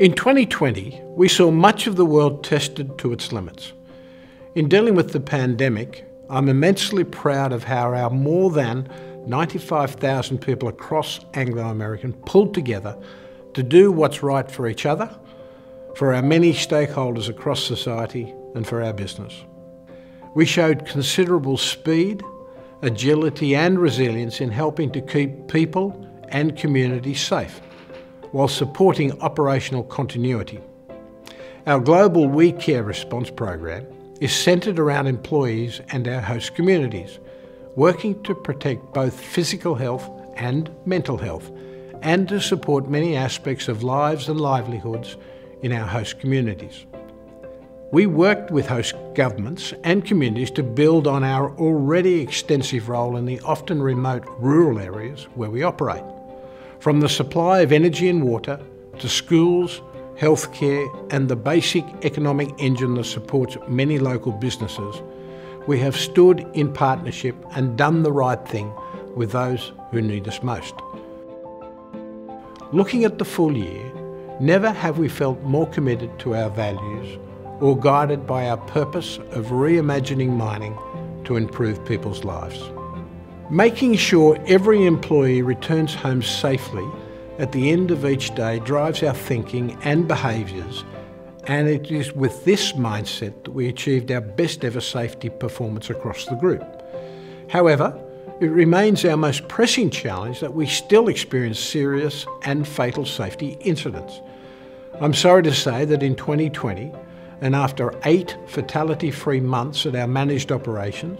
In 2020, we saw much of the world tested to its limits. In dealing with the pandemic, I'm immensely proud of how our more than 95,000 people across Anglo American pulled together to do what's right for each other, for our many stakeholders across society, and for our business. We showed considerable speed, agility and resilience in helping to keep people and communities safe, while supporting operational continuity. Our global WeCare Response Program is centred around employees and our host communities, working to protect both physical health and mental health, and to support many aspects of lives and livelihoods in our host communities. We worked with host governments and communities to build on our already extensive role in the often remote rural areas where we operate, from the supply of energy and water to schools, healthcare and the basic economic engine that supports many local businesses. We have stood in partnership and done the right thing with those who need us most. Looking at the full year, never have we felt more committed to our values or guided by our purpose of reimagining mining to improve people's lives. Making sure every employee returns home safely at the end of each day drives our thinking and behaviours, and it is with this mindset that we achieved our best ever safety performance across the group. However, it remains our most pressing challenge that we still experience serious and fatal safety incidents. I'm sorry to say that in 2020, and after 8 fatality-free months at our managed operations,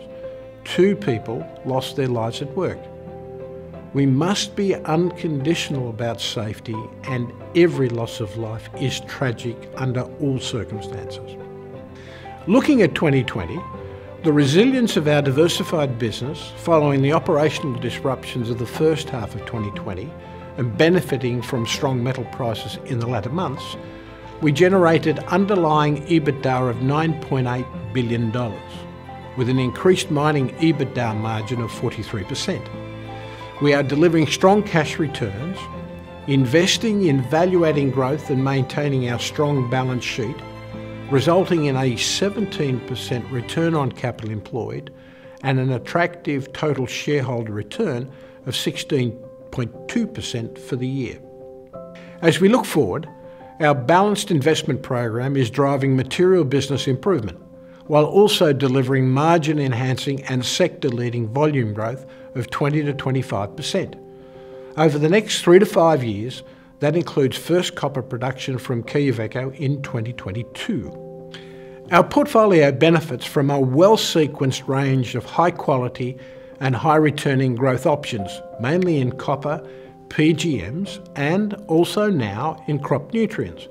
2 people lost their lives at work. We must be unconditional about safety, and every loss of life is tragic under all circumstances. Looking at 2020, the resilience of our diversified business following the operational disruptions of the first half of 2020 and benefiting from strong metal prices in the latter months, we generated underlying EBITDA of $9.8 billion, with an increased mining EBITDA margin of 43%. We are delivering strong cash returns, investing in value-adding growth and maintaining our strong balance sheet, resulting in a 17% return on capital employed and an attractive total shareholder return of 16.2% for the year. As we look forward, our balanced investment program is driving material business improvement, while also delivering margin-enhancing and sector-leading volume growth of 20 to 25%. Over the next 3 to 5 years, that includes first copper production from Quellaveco in 2022. Our portfolio benefits from a well-sequenced range of high-quality and high-returning growth options, mainly in copper, PGMs and also now in crop nutrients,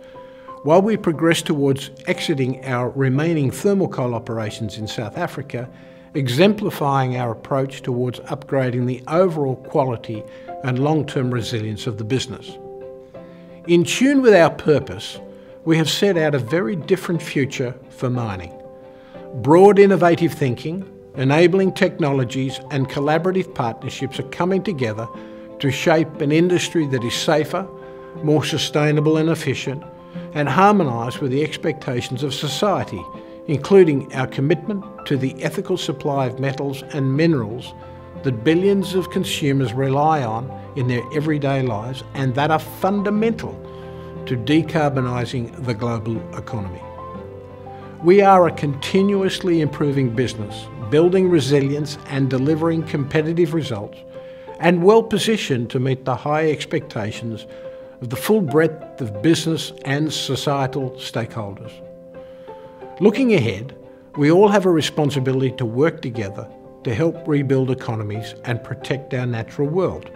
while we progress towards exiting our remaining thermal coal operations in South Africa, exemplifying our approach towards upgrading the overall quality and long-term resilience of the business. In tune with our purpose, we have set out a very different future for mining. Broad innovative thinking, enabling technologies and collaborative partnerships are coming together to shape an industry that is safer, more sustainable and efficient, and harmonise with the expectations of society, including our commitment to the ethical supply of metals and minerals that billions of consumers rely on in their everyday lives and that are fundamental to decarbonising the global economy. We are a continuously improving business, building resilience and delivering competitive results, and well positioned to meet the high expectations of the full breadth of business and societal stakeholders. Looking ahead, we all have a responsibility to work together to help rebuild economies and protect our natural world.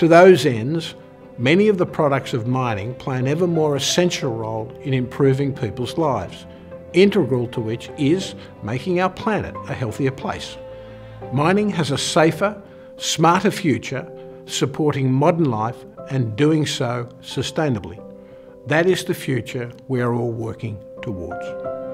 To those ends, many of the products of mining play an ever more essential role in improving people's lives, integral to which is making our planet a healthier place. Mining has a safer, smarter future, supporting modern life and doing so sustainably. That is the future we are all working towards.